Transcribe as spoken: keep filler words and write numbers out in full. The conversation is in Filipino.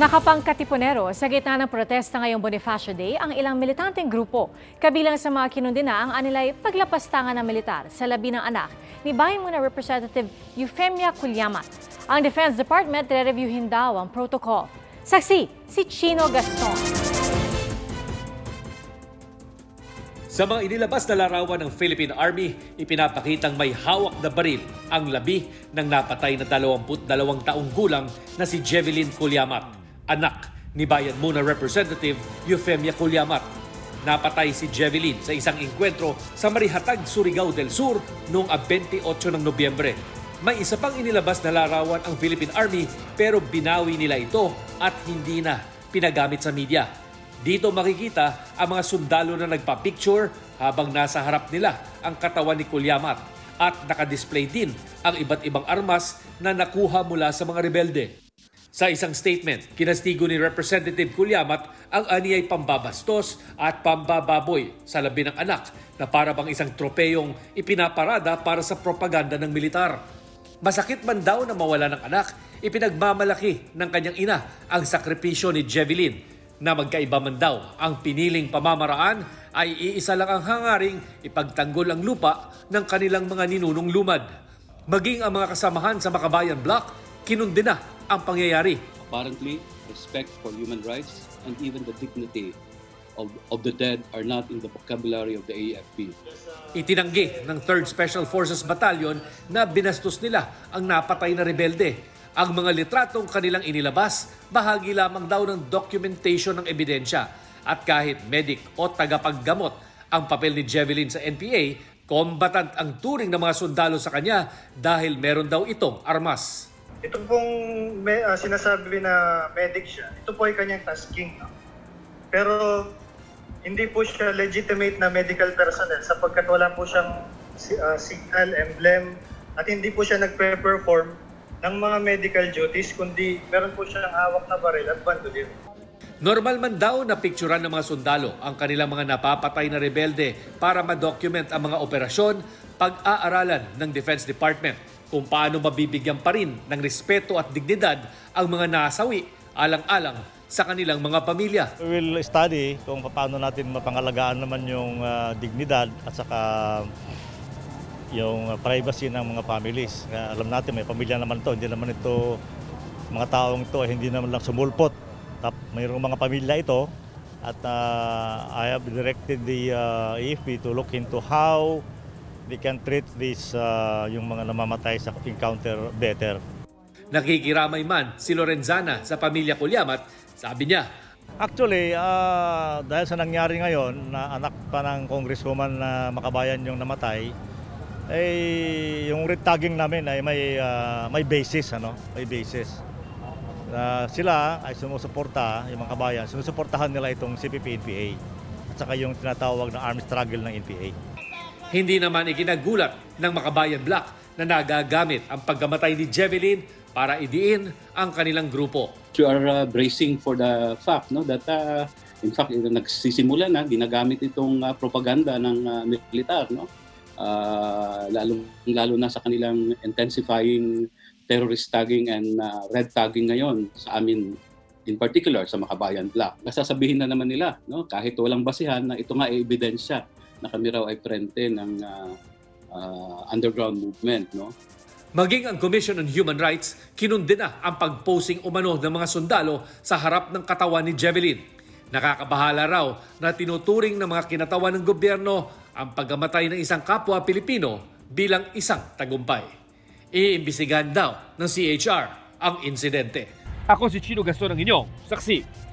Nakapangkatipunero sa gitna ng protesta ngayong Bonifacio Day ang ilang militanteng grupo. Kabilang sa mga kinundina ang anilay paglapastangan ng militar sa labi ng anak ni Bayan Muna Representative Eufemia Cullamat. Ang Defense Department re-reviewin daw ang protocol. Saksi, si Chino Gaston. Sa mga inilabas na larawan ng Philippine Army, ipinapakitang may hawak na baril ang labi ng napatay na dalawampu't dalawang taong gulang na si Jevelin Cullamat, anak ni Bayan Muna Representative Eufemia Cullamat. Napatay si Jevelin sa isang engkwentro sa Marihatag, Surigao del Sur noong dalawampu't apat ng Nobyembre. May isa pang inilabas na larawan ang Philippine Army pero binawi nila ito at hindi na pinagamit sa media. Dito makikita ang mga sundalo na nagpa-picture habang nasa harap nila ang katawan ni Cullamat at nakadisplay din ang iba't ibang armas na nakuha mula sa mga rebelde. Sa isang statement, kinastigo ni Representative Cullamat ang aniyay pambabastos at pambababoy sa labi ng anak na para bang isang tropeyong ipinaparada para sa propaganda ng militar. Masakit man daw na mawala ng anak, ipinagmamalaki ng kanyang ina ang sakripisyo ni Jevelin na magkaiba man daw ang piniling pamamaraan ay iisa lang ang hangaring ipagtanggol ang lupa ng kanilang mga ninunong lumad. Maging ang mga kasamahan sa Makabayan Bloc, kinundina ang pangyayari. Apparently, respect for human rights and even the dignity of, of the dead are not in the vocabulary of the A F P. Itinanggi ng third Special Forces Battalion na binastos nila ang napatay na rebelde. Ang mga litratong kanilang inilabas, bahagi lamang daw ng documentation ng ebidensya. At kahit medic o tagapaggamot ang papel ni Jevelin sa N P A, combatant ang turing ng mga sundalo sa kanya dahil meron daw itong armas. Ito pong may, uh, sinasabi na medic siya, ito po ay kanyang tasking. No? Pero hindi po siya legitimate na medical personnel sapagkat wala po siyang uh, signal, emblem, at hindi po siya nagpe-perform ng mga medical duties, kundi meron po siyang hawak na baril at bandolier. Normal man daw na picturan ng mga sundalo ang kanilang mga napapatay na rebelde para ma-document ang mga operasyon, pag-aaralan ng Defense Department kung paano mabibigyan pa rin ng respeto at dignidad ang mga nasawi alang-alang sa kanilang mga pamilya. We will study kung paano natin mapangalagaan naman yung uh, dignidad at saka yung privacy ng mga families. Uh, alam natin may pamilya naman ito, hindi naman ito mga taong ito hindi naman lang sumulpot. Mayroong mga pamilya ito at uh, I have directed the uh, A F P to look into how they can treat this, uh, yung mga namamatay sa encounter better. Nakikiramay man si Lorenzana sa pamilya Cullamat, sabi niya. Actually, uh, dahil sa nangyari ngayon na anak pa ng congresswoman na makabayan yung namatay, eh, yung retagging namin ay may, uh, may basis. Ano? May basis. Uh, sila ay sumusuporta, yung mga kabayan, sinusuportahan nila itong C P P N P A at saka yung tinatawag na armed struggle ng N P A. Hindi naman ikinagulat ng Makabayan Bloc na nagagamit ang pagkamatay ni Jevelin para idiin ang kanilang grupo. You are uh, bracing for the fact no, that uh, in fact nagsisimula na ginagamit itong uh, propaganda ng uh, militar. No? Uh, lalo, lalo na sa kanilang intensifying terrorist tagging and uh, red tagging ngayon sa amin. In particular sa Makabayan Bloc. Nasasabihin na naman nila no, kahit walang basihan na ito nga ay ebidensya na kami raw ay prente ng uh, uh, underground movement. No? Maging ang Commission on Human Rights, kinundina ang pag-posing umano ng mga sundalo sa harap ng katawan ni Jevelin. Nakakabahala raw na tinuturing ng mga kinatawan ng gobyerno ang pagkamatay ng isang kapwa Pilipino bilang isang tagumpay. Iimbisigan daw ng C H R ang insidente. Ako si Chino Gaston ng inyong saksi.